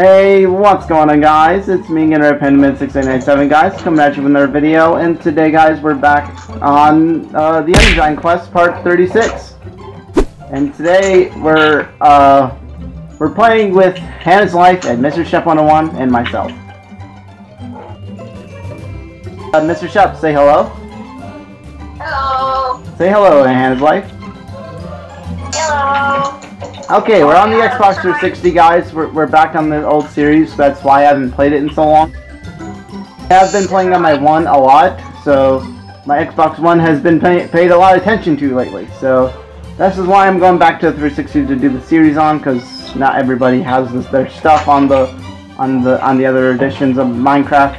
Hey, what's going on, guys? It's me and RedPandaMan6897, guys, coming at you with another video, and today, guys, we're back on the Ender Dragon Quest Part 36. And today we're playing with Hannah's Life and Mr. Shep101 and myself. Mr. Shep, say hello. Hello. Say hello to Hannah's Life. Hello. Okay, we're on the Xbox 360, guys. We're back on the old series, so that's why I haven't played it in so long. I have been playing on my One a lot, so my Xbox One has been paid a lot of attention to lately. So this is why I'm going back to the 360 to do the series on, because not everybody has their stuff on the other editions of Minecraft.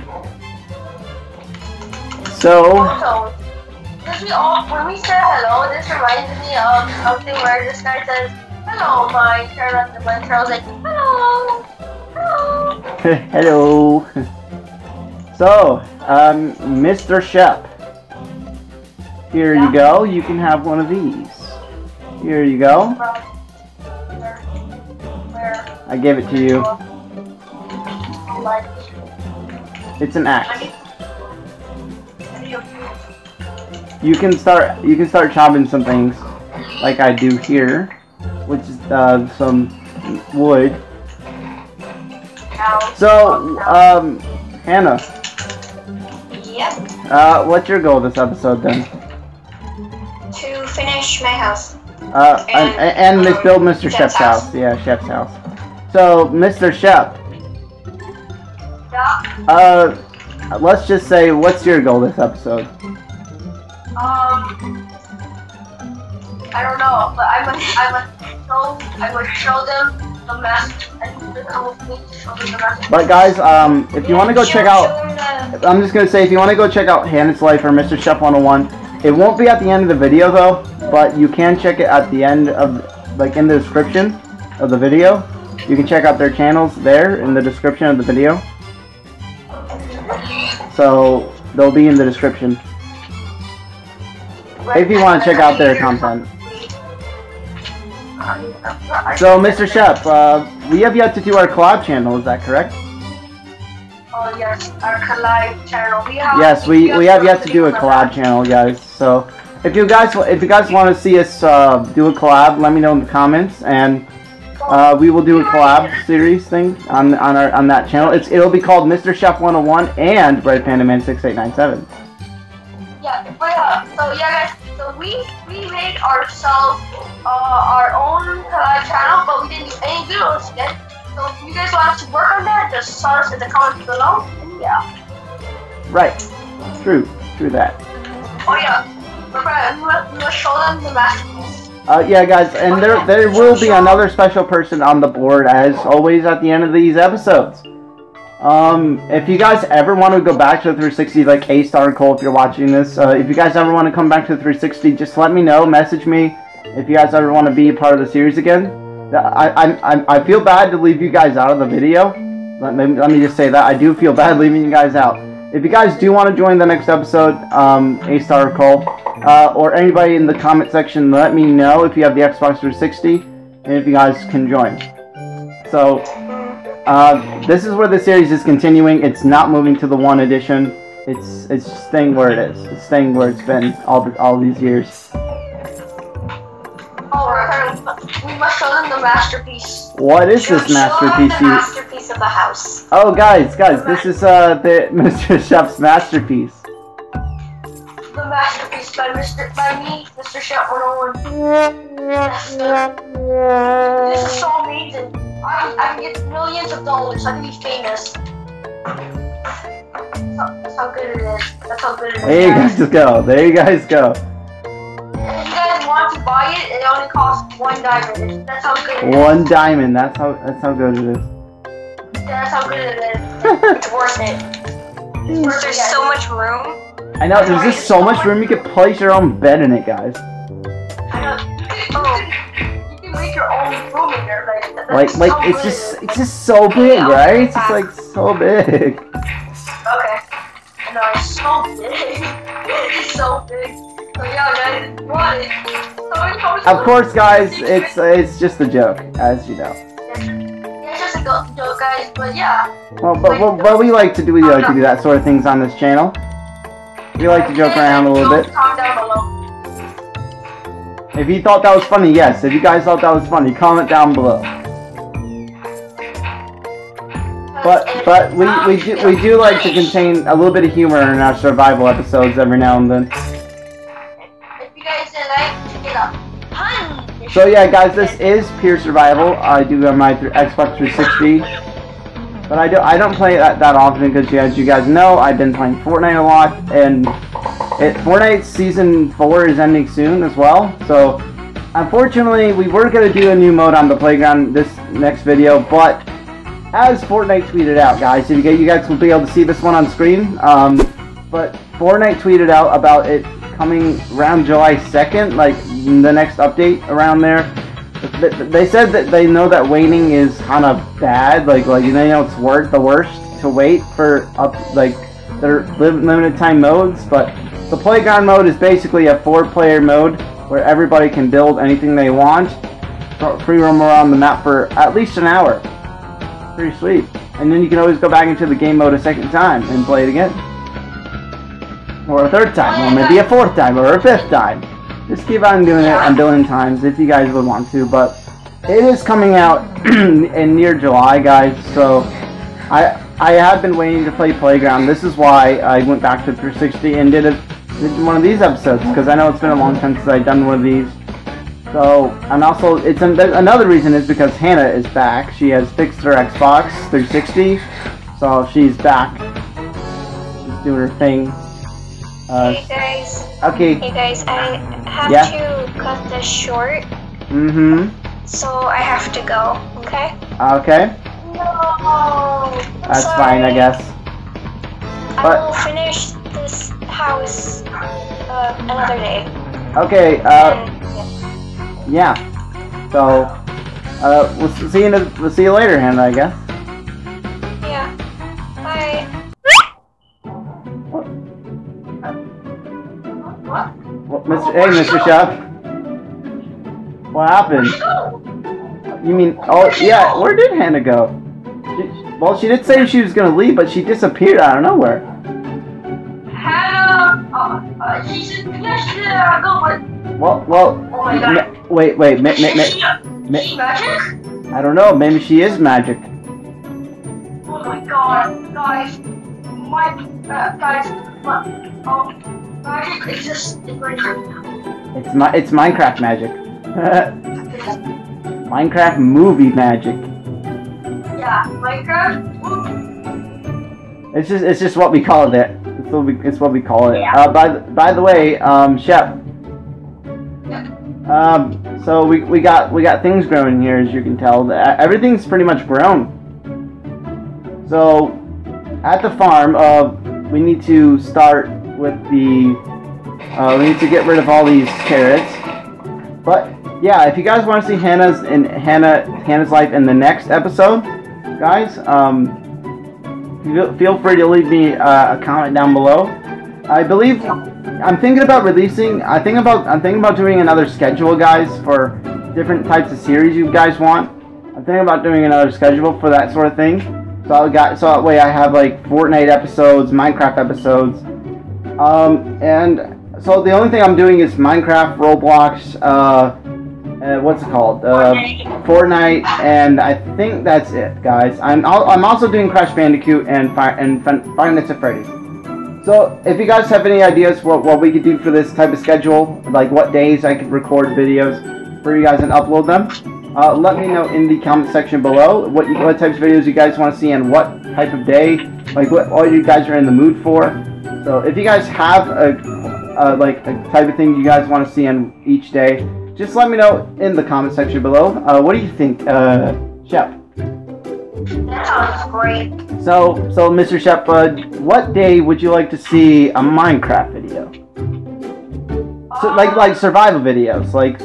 So. When we say hello, this reminds me of something where this guy says, "Hello, my turn," and my girl's like, "Hello, hello." Hello. So, Mr. Shep. Here you go. You can have one of these. Here you go. Where? I gave it to you. It's an axe. You can start chopping some things, like I do here, which is some wood. So, Hannah. Yep. What's your goal this episode then? To finish my house. And build Mr. Shep's house. Yeah, Shep's house. So, Mr. Shep. Yeah. Let's just say, what's your goal this episode? I don't know, but I would show them the map and show them the map. But guys, if you want to go check out, I'm just gonna say, if you want to go check out Hannah's Life or Mr. Shep101, it won't be at the end of the video though, but you can check it at the end of, like, in the description of the video. You can check out their channels there in the description of the video. So they'll be in the description. If you want to check out their content. So, Mr. Shep, we have yet to do our collab channel, is that correct? Oh, yes, our collab channel. We have yet to do a collab channel, guys. So, if you guys want to see us do a collab, let me know in the comments, and we will do a collab series thing on that channel. It'll be called Mr. Shep101 and RedPandaMan6897. Yeah, but so yeah, guys, so we made ourselves our own channel, but we didn't do any videos yet. So if you guys want us to work on that, just start us in the comments below, and yeah. Right. True that. Oh yeah. We must show them the masterpiece. Yeah, guys, and there will be another special person on the board, as always, at the end of these episodes. If you guys ever want to go back to the 360, like Astar and Cole, if you're watching this, if you guys ever want to come back to the 360, just let me know, message me, if you guys ever want to be a part of the series again. I feel bad to leave you guys out of the video, let me just say that, I do feel bad leaving you guys out. If you guys do want to join the next episode, Astar or Cole, or anybody in the comment section, let me know if you have the Xbox 360, and if you guys can join. So, this is where the series is continuing. It's not moving to the One edition. It's staying where it is. It's staying where it's been all these years. Oh, we must show them the masterpiece. What is this masterpiece? The masterpiece of the house. Oh, guys, this is Mr. Shep's masterpiece. The masterpiece by me, Mr. Shep101. This is so amazing. I can get millions of dollars, I can be famous. That's how good it is. That's how good it is. There you guys go. There you guys go. If you guys want to buy it, it only costs one diamond. That's how good it is. One diamond, that's how good it is. Yeah, that's how good it is. It's worth it. It's worth it. There's so much room. I know, there's just so much room, you can place your own bed in it, guys. I know. Oh. Make your own room in there, right? Like it's just so big, right? It's just like so big. Okay. No, it's so big. It's so big. So yeah, guys, what? Of course, guys, it's just a joke, as you know. Yeah, it's just a I got to guys, but yeah. Well, but we like to do that sort of things on this channel. We like to joke around a little bit. Comment down below. If you thought that was funny, yes. If you guys thought that was funny, comment down below. But we do like to contain a little bit of humor in our survival episodes every now and then. If you guys like, get up. So yeah, guys, this is pure survival. I do on my Xbox 360, but I don't play it that often because, as you guys know, I've been playing Fortnite a lot, and Fortnite Season 4 is ending soon as well. So unfortunately, we were gonna do a new mode on the playground this next video, but as Fortnite tweeted out, guys, you guys will be able to see this one on screen. But Fortnite tweeted out about it coming around July 2nd, like the next update around there. They said that they know that waiting is kind of bad, like you know it's the worst to wait for their limited time modes. But the playground mode is basically a 4-player mode where everybody can build anything they want, free roam around the map for at least an hour. Pretty sweet. And then you can always go back into the game mode a second time and play it again, or a third time, or maybe a fourth time, or a fifth time. Just keep on doing it a billion times if you guys would want to. But it is coming out in near July, guys. So I have been waiting to play Playground. This is why I went back to 360 and did one of these episodes, because I know it's been a long time since I've done one of these. So, and also, it's another reason is because Hannah is back. She has fixed her Xbox 360, so she's back. She's doing her thing. Hey guys. Okay. Hey guys, I have to cut this short. So I have to go. Okay. Okay. No. That's fine, I guess. I will finish this house another day. Okay. So, we'll see you later, Hannah, I guess. Yeah. Bye. What? What? Mr. Shep? What happened? You mean? Oh, yeah. Where did Hannah go? She did say she was gonna leave, but she disappeared out of nowhere. Hannah, she said she didn't go, but. Well, oh my God. Wait. Is she magic? I don't know. Maybe she is magic. Oh my God, guys! Magic exists in Minecraft. It's Minecraft magic. Minecraft movie magic. Yeah, Minecraft. It's just what we call it. It's what we call it. Yeah. By the way, Shep. So we got things growing here, as you can tell. Everything's pretty much grown. So at the farm, we need to start with the we need to get rid of all these carrots. But yeah, if you guys want to see Hannah's life in the next episode, guys, feel free to leave me a comment down below. I believe. I'm thinking about releasing. I'm thinking about doing another schedule, guys, for different types of series you guys want. I'm thinking about doing another schedule for that sort of thing. So that way I have like Fortnite episodes, Minecraft episodes, and so the only thing I'm doing is Minecraft, Roblox, what's it called? Fortnite, and I think that's it, guys. I'm also doing Crash Bandicoot and Five Nights at Freddy's. So, if you guys have any ideas what we could do for this type of schedule, like what days I could record videos for you guys and upload them, let me know in the comment section below what types of videos you guys want to see and what type of day, like what all you guys are in the mood for. So, if you guys have a type of thing you guys want to see on each day, just let me know in the comment section below. What do you think, Shep? That sounds great. So Mr. Shep, what day would you like to see a Minecraft video? So, like survival videos, like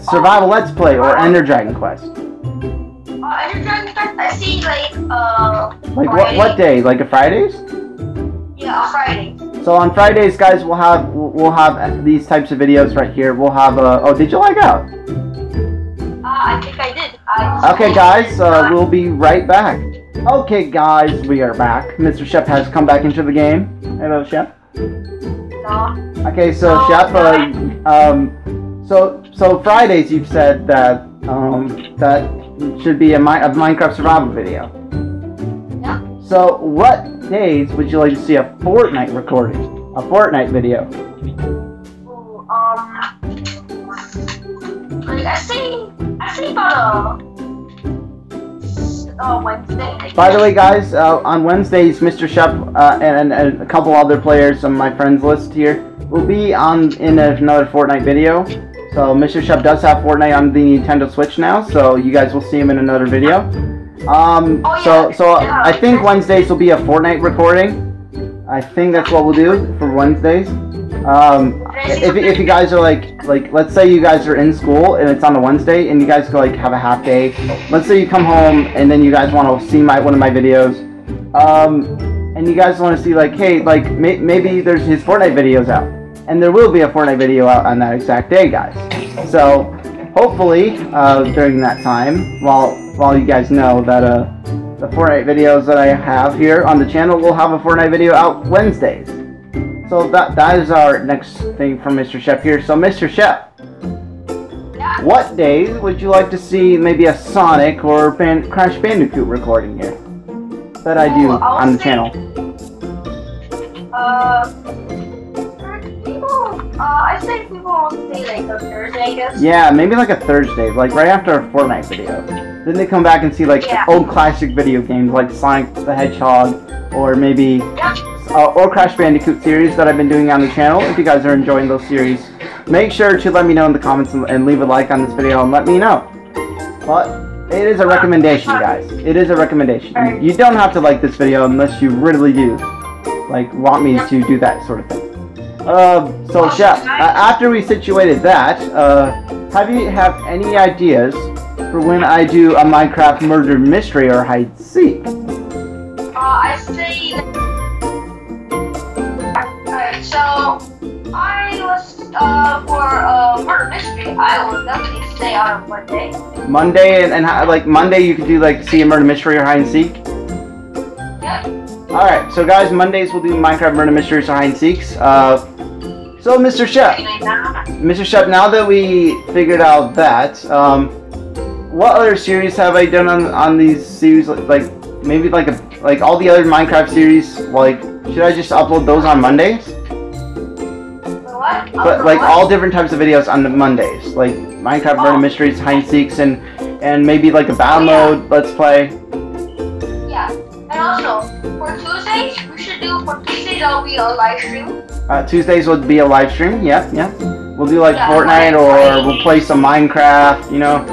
survival let's play or Ender Dragon Quest. Ender Dragon Quest, I see like what day? Like a Fridays? Yeah, a Friday. So on Fridays, guys, we'll have these types of videos right here. We'll have a. Oh, did you lag out? I think I did. Okay, guys, we'll be right back. Okay, guys, we are back. Mr. Shep has come back into the game. Hello, Shep. No. Okay, so no, Shep, so Fridays, you've said that that should be a Minecraft survival video. Yeah. So what days would you like to see a Fortnite recording, a Fortnite video? Ooh, like I say about Wednesday. By the way, guys, on Wednesdays, Mr. Shep and a couple other players on my friends list here will be on in another Fortnite video. So Mr. Shep does have Fortnite on the Nintendo Switch now, so you guys will see him in another video. So I think Wednesdays will be a Fortnite recording. I think that's what we'll do for Wednesdays. If you guys are like let's say you guys are in school and it's on a Wednesday and you guys go like have a half day. Let's say you come home and then you guys want to see one of my videos, and you guys want to see like, hey, like maybe there's his Fortnite videos out, and there will be a Fortnite video out on that exact day, guys. So hopefully during that time, while you guys know that the Fortnite videos that I have here on the channel will have a Fortnite video out Wednesdays. So that is our next thing from Mr. Shep here. So Mr. Shep, yeah. What days would you like to see maybe a Sonic or Crash Bandicoot recording here that I do on the channel? I think people will see like a Thursday, I guess. Yeah, maybe like a Thursday, like right after a Fortnite video. Then they come back and see like old classic video games like Sonic the Hedgehog or maybe or Crash Bandicoot series that I've been doing on the channel. If you guys are enjoying those series, make sure to let me know in the comments and leave a like on this video and let me know. But it is a recommendation, guys. It is a recommendation. You don't have to like this video unless you really do like want me to do that sort of thing. So Shep, after we situated that, have any ideas for when I do a Minecraft murder mystery or hide and seek? I see. So I was for a murder mystery. I will definitely stay on Monday. Monday and like Monday, you could do like see a murder mystery or hide and seek. Yeah. Alright, so guys, Mondays we'll do Minecraft Murder Mysteries or Hide and Seeks. So Mr. Shep, now that we figured out that, what other series have I done on these series? Like maybe like all the other Minecraft series. Like, should I just upload those on Mondays? What? But like all different types of videos on the Mondays, like Minecraft Murder Mysteries, Hide and Seeks, and maybe like a battle mode let's play. Yeah, and also. Tuesdays will be a live stream. Tuesdays would be a live stream, yeah. We'll do like Fortnite or we'll play some Minecraft, you know.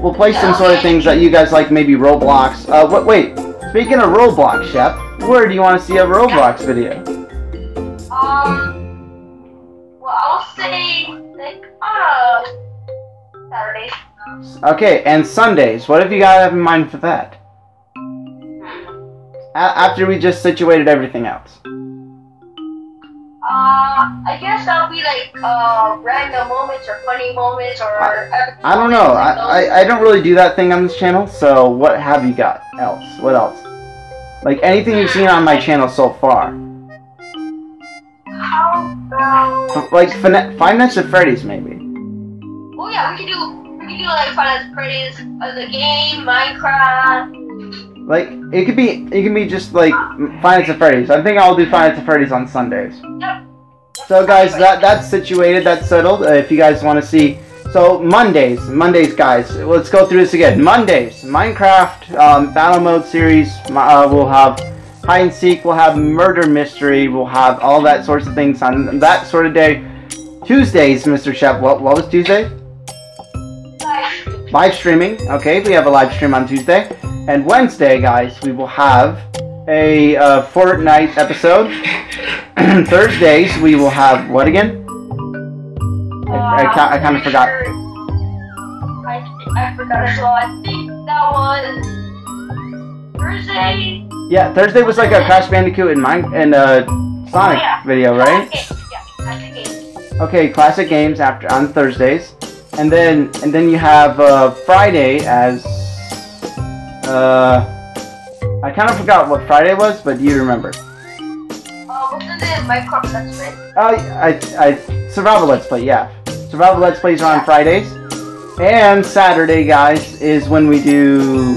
We'll play some sort of things that you guys like, maybe Roblox. Wait, speaking of Roblox, Shep, where do you want to see a Roblox video? Well, I'll say like Saturdays. Okay, and Sundays. What have you got in mind for that? After we just situated everything else. I guess that'll be like random moments or funny moments or. I don't know. I don't really do that thing on this channel. So what have you got else? What else? Like anything you've seen on my channel so far. How about like Five Nights at Freddy's maybe? Oh yeah, we could do like Five Nights at Freddy's, the game, Minecraft. Like, it could be just like Five Nights at Freddy's. I think I'll do Five Nights at Freddy's on Sundays. Yep. So guys, that's situated, that's settled. If you guys want to see, so Mondays, guys, let's go through this again. Mondays, Minecraft battle mode series. We'll have hide and seek. We'll have murder mystery. We'll have all that sorts of things on that sort of day. Tuesdays, Mr. Shep. What was Tuesday? Live streaming. Okay, we have a live stream on Tuesday. And Wednesday, guys, we will have a Fortnite episode. Thursdays, we will have what again? I kind of forgot. I forgot as well. I think that was Thursday. Yeah, Thursday was like a Crash Bandicoot and Sonic video, right? Yeah, classic games after on Thursdays. And then you have Friday as I kind of forgot what Friday was, but you remember. Wasn't it Minecraft Let's Play? I Survival Let's Play, yeah. Survival Let's Plays are on Fridays. And Saturday, guys, is when we do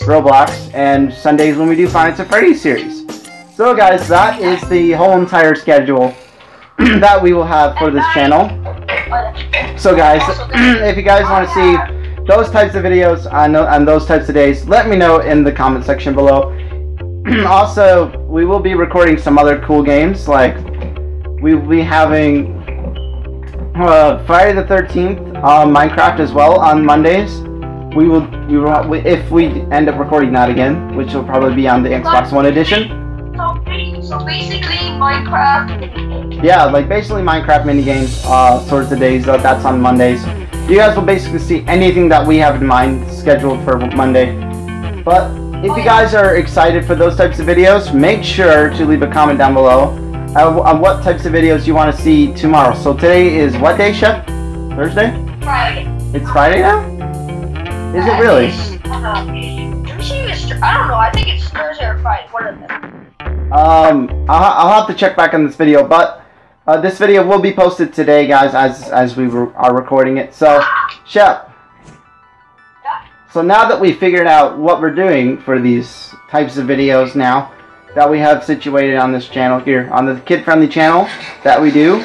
Roblox, and Sundays when we do Five Nights at Freddy's series. So, guys, that is the whole entire schedule that we will have for this channel. So, guys, if you guys want to see those types of videos on those types of days, let me know in the comment section below. Also, we will be recording some other cool games, like we will be having Friday the 13th Minecraft as well on Mondays. We will if we end up recording that again, which will probably be on the Xbox One edition. So basically Minecraft. Yeah, like basically Minecraft minigames sorts of days. That's on Mondays. You guys will basically see anything that we have in mind scheduled for Monday. But if you guys are excited for those types of videos, make sure to leave a comment down below on what types of videos you want to see tomorrow. So today is what day, Shep? Thursday? Friday. It's Friday now? Is it really? I don't know. I think it's Thursday or Friday. One of them. I'll have to check back on this video, but this video will be posted today, guys, as we are recording it. So, Shep. So now that we figured out what we're doing for these types of videos now that we have situated on this channel here, on the kid-friendly channel that we do,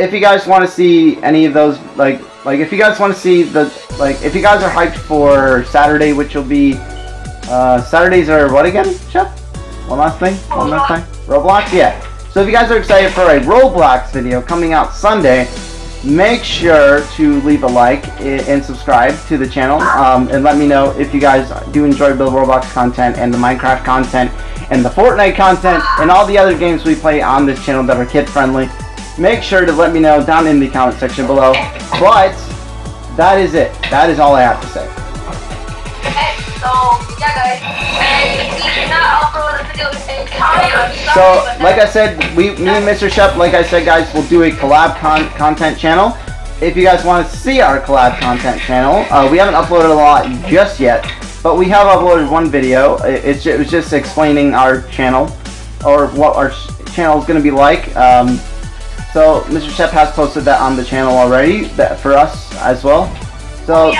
if you guys want to see any of those, like if you guys want to see the, like, if you guys are hyped for Saturday, which will be, Saturdays are what again, Shep? One last thing? Roblox? Yeah. So if you guys are excited for a Roblox video coming out Sunday, make sure to leave a like and subscribe to the channel, and let me know if you guys do enjoy the Roblox content and the Minecraft content and the Fortnite content and all the other games we play on this channel that are kid friendly. Make sure to let me know down in the comment section below. But that is it. That is all I have to say. So yeah, guys, we cannot upload a video in time. So, like I said, me and Mr. Shep, like I said, guys, will do a collab content channel. If you guys want to see our collab content channel, we haven't uploaded a lot just yet, but we have uploaded one video. It was just explaining our channel, or what our channel is going to be like. So, Mr. Shep has posted that on the channel already, that for us as well. So,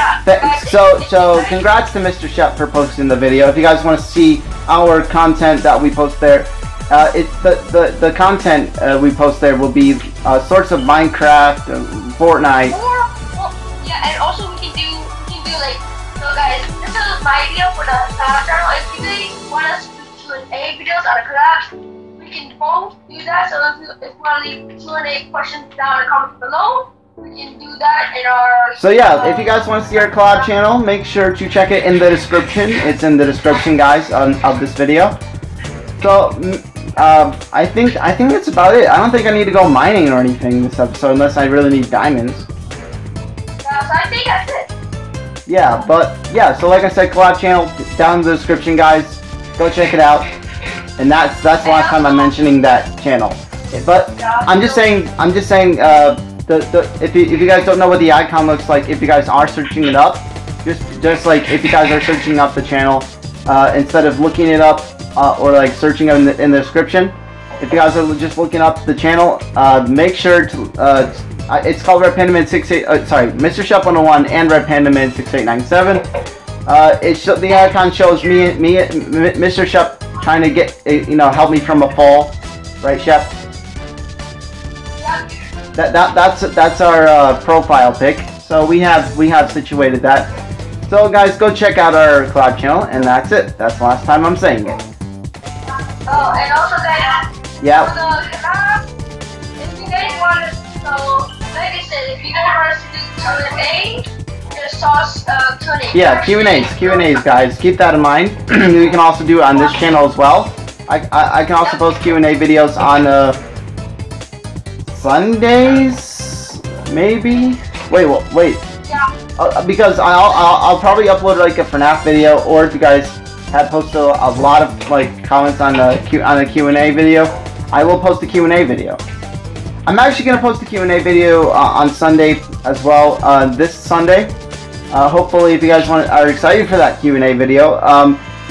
so congrats to Mr. Shep for posting the video. If you guys want to see our content that we post there, it's the content we post there will be sorts of Minecraft, Fortnite. Yeah, and also we can do like, so guys, this is my video for the channel. If you guys want us to do Q&A videos on the collabs, we can both do that. So if you want to leave Q&A questions down in the comments below, we can do that in our... So yeah, if you guys want to see our collab channel, make sure to check it in the description. It's in the description, guys, of this video. So, I think that's about it. I don't think I need to go mining or anything this episode, unless I really need diamonds. Yeah, so I think that's it. Yeah, but, yeah, so like I said, collab channel, down in the description, guys. Go check it out. And that's the last time I'm mentioning that channel. But, I'm just saying, if you guys don't know what the icon looks like, if you guys are searching it up, just like if you guys are searching up the channel, instead of looking it up or like searching in the description, if you guys are just looking up the channel, make sure to it's called RedPandaMan68. Sorry, Mr. Shep101 and RedPandaMan6897. The icon shows me Mr. Shep trying to get, you know, help me from a fall, right, Shep? That's our profile pic. So we have situated that. So guys, go check out our collab channel, and that's it. That's the last time I'm saying it. Oh, and also guys, for the collab, if you guys want to, like I said, if you guys want us to do Q&A, just toss Q&A. Yeah, Q&As, guys. Keep that in mind. You can also do it on this channel as well. I can also post Q&A videos on Sundays, maybe. Wait. Yeah. Because I'll probably upload like a FNAF video, or if you guys have posted a lot of like comments on the Q&A video, I will post the Q&A video. I'm actually going to post a Q&A video on Sunday as well, this Sunday. Hopefully, if you guys are excited for that Q&A video,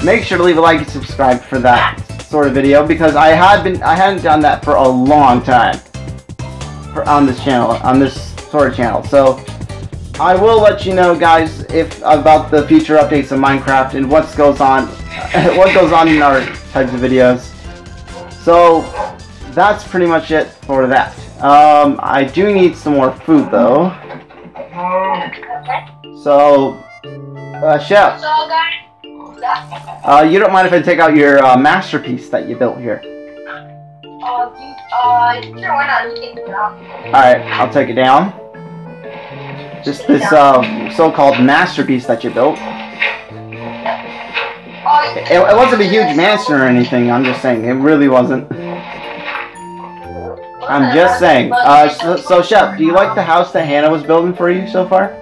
make sure to leave a like and subscribe for that sort of video, because I hadn't done that for a long time on this channel, on this sort of channel. So I will let you know, guys, about the future updates of Minecraft and what goes on in our types of videos. So that's pretty much it for that. I do need some more food though. So, Shep, you don't mind if I take out your masterpiece that you built here? Sure, why not? You can do it out. Alright, I'll take it down. Just this so-called masterpiece that you built. It wasn't a huge mansion or anything, I'm just saying. It really wasn't. I'm just saying. So, Shep, do you like the house that Hannah was building for you so far?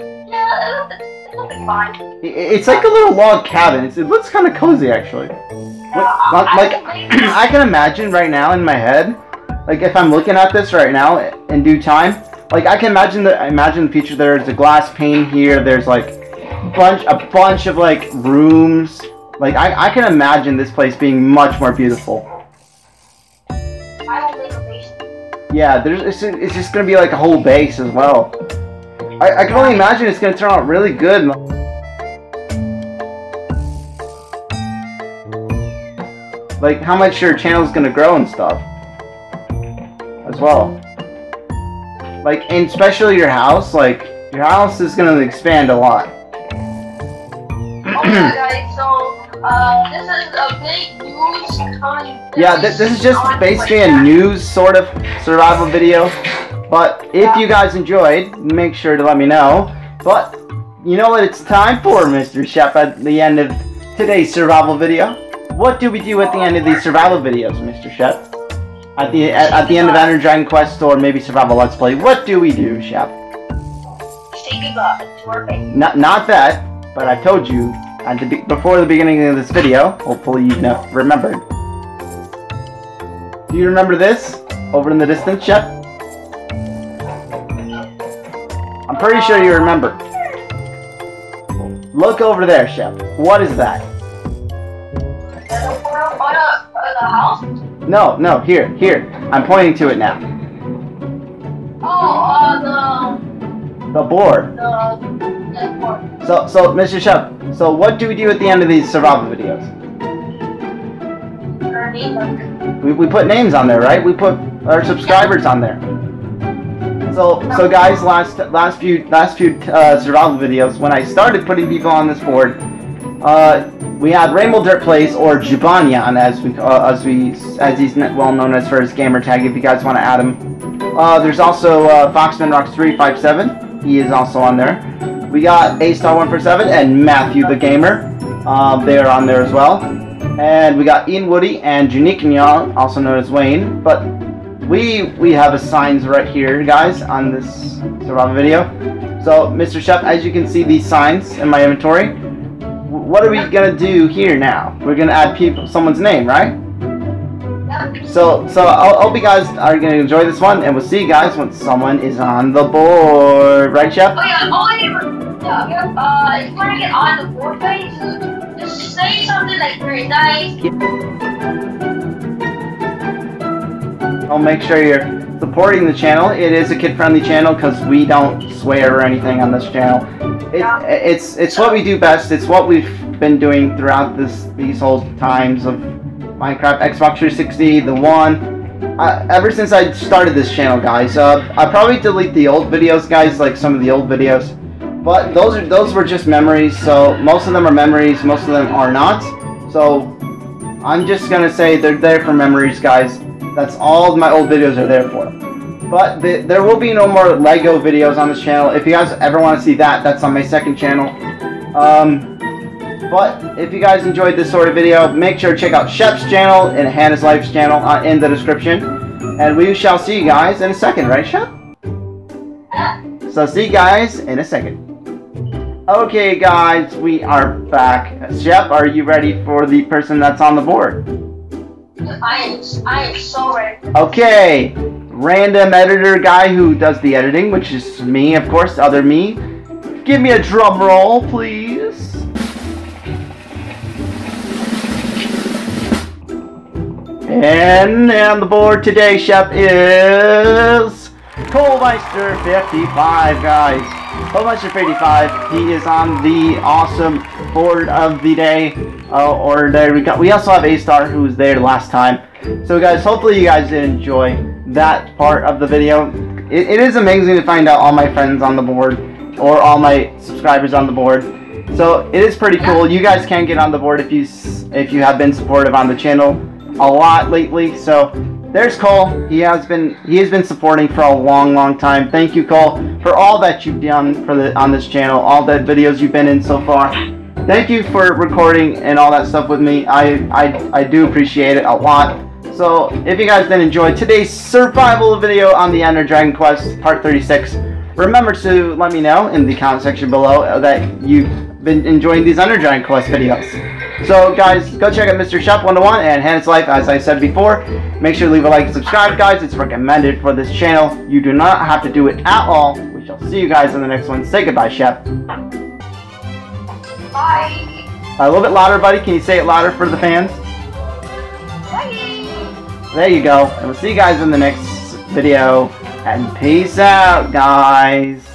Yeah, it'll be fine. It's like a little log cabin. It looks kind of cozy, actually. Like, I can imagine right now in my head, like if I'm looking at this right now in due time, like I can imagine the future. There's a glass pane here. There's like a bunch of like rooms. Like I can imagine this place being much more beautiful. Yeah, it's just gonna be like a whole base as well. I can only imagine it's gonna turn out really good. Like how much your channel's gonna grow and stuff as well. Like, and especially your house, like your house is gonna expand a lot. Okay guys, so this is a big news kind. Yeah, this is just basically a news sort of survival video. But if you guys enjoyed, make sure to let me know. But you know what it's time for, Mr. Shep, at the end of today's survival video? What do we do at the end of these survival videos, Mr. Shep? At the end of Ender Dragon Quest or maybe Survival Let's Play, what do we do, Shep? Say goodbye to our family. Not that, but I told you at before the beginning of this video. Hopefully you know, remembered. Do you remember this over in the distance, Shep? I'm pretty sure you remember. Look over there, Shep. What is that? No, here. I'm pointing to it now. Oh, the board. The board. So, Mr. Shep, so what do we do at the end of these survival videos? Our name. We put names on there, right? We put our subscribers on there. So guys, last few survival videos, when I started putting people on this board, we had Rainbow Dirt Plays, or Jibanyan, as he's well known as for his gamer tag. If you guys want to add him, there's also FoxmenRocks357. He is also on there. We got Astar147 and Matthew the Gamer. They are on there as well. And we got Ian Woody and Junique Nyong, also known as Wayne. But we have signs right here, guys, on this survival video. So Mr. Shep, as you can see, these signs in my inventory. What are we gonna do here now? We're gonna add someone's name, right? So I hope you guys are gonna enjoy this one, and we'll see you guys when someone is on the board, right, Shep? Oh yeah, if you wanna get on the board, guys, just say something like very nice. Oh, make sure you're supporting the channel. It is a kid-friendly channel because we don't swear or anything on this channel. It's what we do best. It's what we've been doing throughout these whole times of Minecraft, Xbox 360, the One. Ever since I started this channel, guys, I probably delete the old videos, guys, like some of the old videos. But those were just memories. So most of them are memories. Most of them are not. So I'm just gonna say they're there for memories, guys. That's all my old videos are there for. But there will be no more LEGO videos on this channel. If you guys ever want to see that, that's on my second channel. But if you guys enjoyed this sort of video, make sure to check out Shep's channel and Hannah's Life's channel in the description. And we shall see you guys in a second, right, Shep? So see you guys in a second. Okay, guys, we are back. Shep, are you ready for the person that's on the board? I am so ready. Okay. random editor guy who does the editing, which is me, of course, other me. Give me a drum roll, please. And the board today, Shep, is Cole meister 55, guys. Cole meister 55. He is on the awesome board of the day. Or there we go. We also have Astar, who was there last time. So, guys, hopefully you guys did enjoy that part of the video. It is amazing to find out all my friends on the board or all my subscribers on the board. So it is pretty cool. You guys can get on the board if you have been supportive on the channel a lot lately. So there's Cole. He has been supporting for a long time. Thank you, Cole, for all that you've done on this channel, all the videos you've been in so far. Thank you for recording and all that stuff with me. I do appreciate it a lot. So if you guys did enjoy today's survival video on the Ender Dragon Quest Part 36, remember to let me know in the comment section below that you've been enjoying these Ender Dragon Quest videos. So guys, go check out Mr. Shep101 and Hannah's Life, as I said before. Make sure to leave a like and subscribe, guys. It's recommended for this channel. You do not have to do it at all. We shall see you guys in the next one. Say goodbye, Shep. Bye. A little bit louder, buddy. Can you say it louder for the fans? Bye. There you go. And we'll see you guys in the next video. And peace out, guys.